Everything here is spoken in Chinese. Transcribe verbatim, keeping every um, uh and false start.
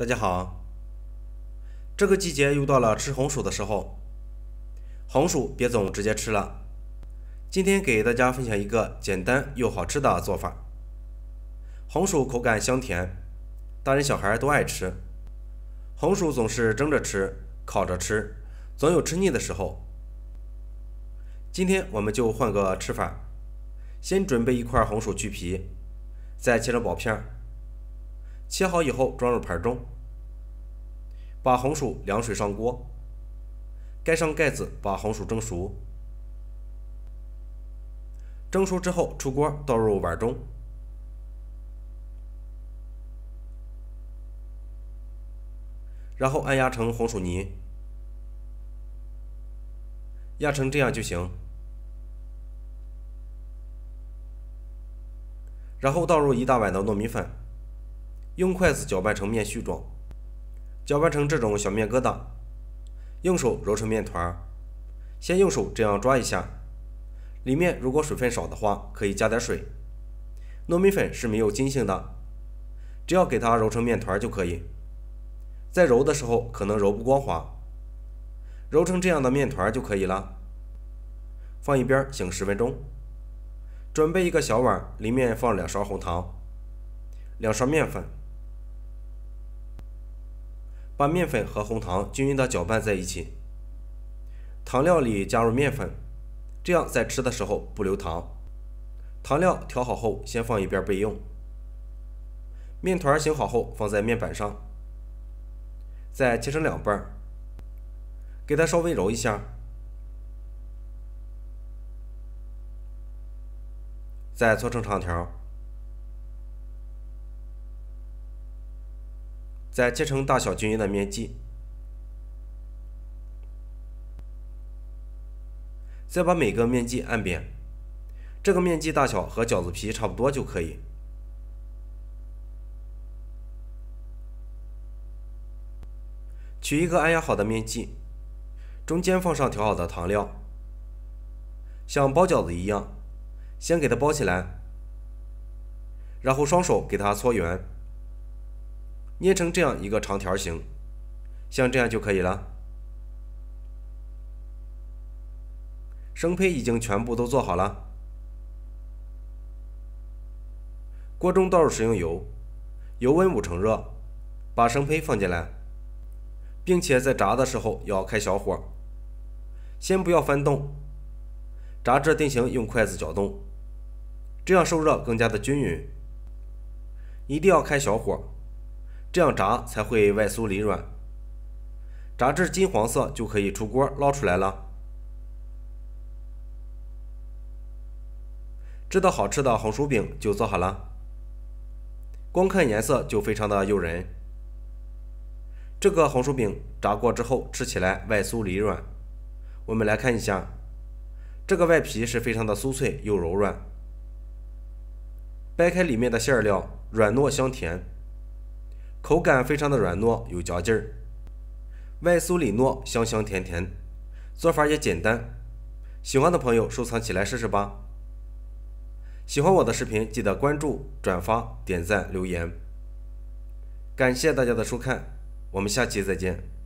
大家好，这个季节又到了吃红薯的时候，红薯别总直接吃了。今天给大家分享一个简单又好吃的做法。红薯口感香甜，大人小孩都爱吃。红薯总是蒸着吃、烤着吃，总有吃腻的时候。今天我们就换个吃法，先准备一块红薯去皮，再切成薄片。 切好以后装入盘中，把红薯凉水上锅，盖上盖子，把红薯蒸熟。蒸熟之后出锅，倒入碗中，然后按压成红薯泥，压成这样就行。然后倒入一大碗的糯米粉。 用筷子搅拌成面絮状，搅拌成这种小面疙瘩，用手揉成面团。先用手这样抓一下，里面如果水分少的话，可以加点水。糯米粉是没有筋性的，只要给它揉成面团就可以。在揉的时候可能揉不光滑，揉成这样的面团就可以了。放一边醒十分钟。准备一个小碗，里面放两勺红糖，两勺面粉。 把面粉和红糖均匀的搅拌在一起，糖料里加入面粉，这样在吃的时候不留糖。糖料调好后先放一边备用。面团醒好后放在面板上，再切成两半，给它稍微揉一下，再搓成长条，再切成大小均匀的面剂，再把每个面剂按扁，这个面剂大小和饺子皮差不多就可以。取一个按压好的面剂，中间放上调好的糖料，像包饺子一样，先给它包起来，然后双手给它搓圆。 捏成这样一个长条形，像这样就可以了。生胚已经全部都做好了。锅中倒入食用油，油温五成热，把生胚放进来，并且在炸的时候要开小火，先不要翻动，炸至定型用筷子搅动，这样受热更加的均匀。一定要开小火。 这样炸才会外酥里软，炸至金黄色就可以出锅捞出来了。这道好吃的红薯饼就做好了，光看颜色就非常的诱人。这个红薯饼炸过之后吃起来外酥里软，我们来看一下，这个外皮是非常的酥脆又柔软，掰开里面的馅料，软糯香甜。 口感非常的软糯，有嚼劲儿，外酥里糯，香香甜甜，做法也简单。喜欢的朋友收藏起来试试吧。喜欢我的视频，记得关注、转发、点赞、留言。感谢大家的收看，我们下期再见。